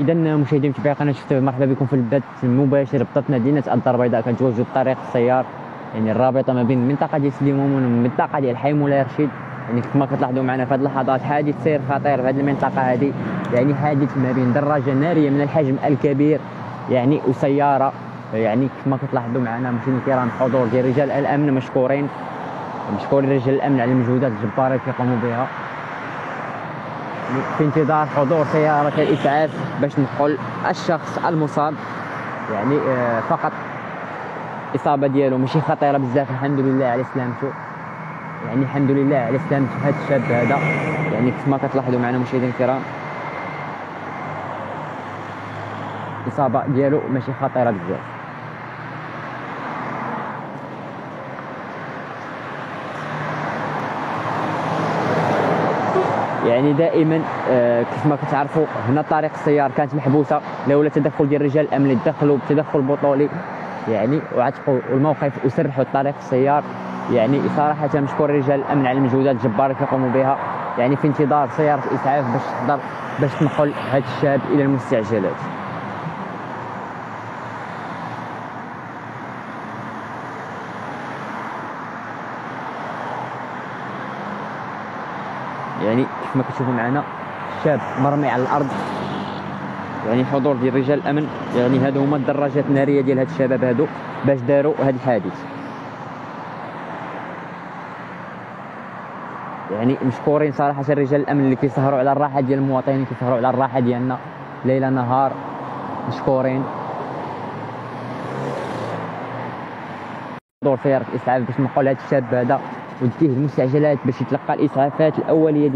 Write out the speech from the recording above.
اذا مشاهدين متابعي قناه شفت، مرحبا بكم في البث المباشر بطرف مدينه الدار البيضاء. كنتواجدوا بطريق السيار، يعني الرابطه ما بين المنطقه ديال سليمون والمنطقه ديال حي مولاي رشيد. يعني كما كتلاحظوا معنا في هذه اللحظات حادث سير خطير في هذه المنطقه هذه، يعني حادث ما بين دراجه ناريه من الحجم الكبير يعني وسياره، يعني كما كتلاحظوا معنا مشاهدين الكرام. حضور ديال رجال الامن مشكورين رجال الامن على المجهودات الجباره اللي كيقوموا بها في انتظار حضور سيارة الإسعاف باش نقل الشخص المصاب. يعني فقط الإصابة ديالو ماشي خطيرة بزاف، الحمد لله على سلامته، يعني الحمد لله على سلامة هذا الشاب هذا. يعني كما كتلاحظوا معنا مشاهدينا الكرام الإصابة ديالو ماشي خطيرة بزاف. يعني دائما كيف ما كتعرفوا هنا طريق السيار كانت محبوسه لولا تدخل ديال رجال الامن اللي دخلوا بتدخل بطولي، يعني وعتقوا الموقف وسرحوا طريق السيار. يعني صراحه مشكور رجال الامن على المجهودات الجباره اللي كيقوموا بها، يعني في انتظار سياره الاسعاف باش تقدر باش تنقل هذا الشاب الى المستعجلات. يعني كما كتشوفوا معنا الشاب مرمي على الارض، يعني حضور ديال رجال الامن، يعني هادو هما الدراجات الناريه ديال هاد الشباب هادو باش داروا هاد الحادث. يعني مشكورين صراحه رجال الامن اللي كيسهروا على الراحه ديال المواطنين، كيسهروا على الراحه ديالنا ليل نهار، مشكورين. حضور فرق الاسعاف باش نقول هاد الشاب هذا وديه المستعجلات باش يتلقى الاسعافات الاوليه.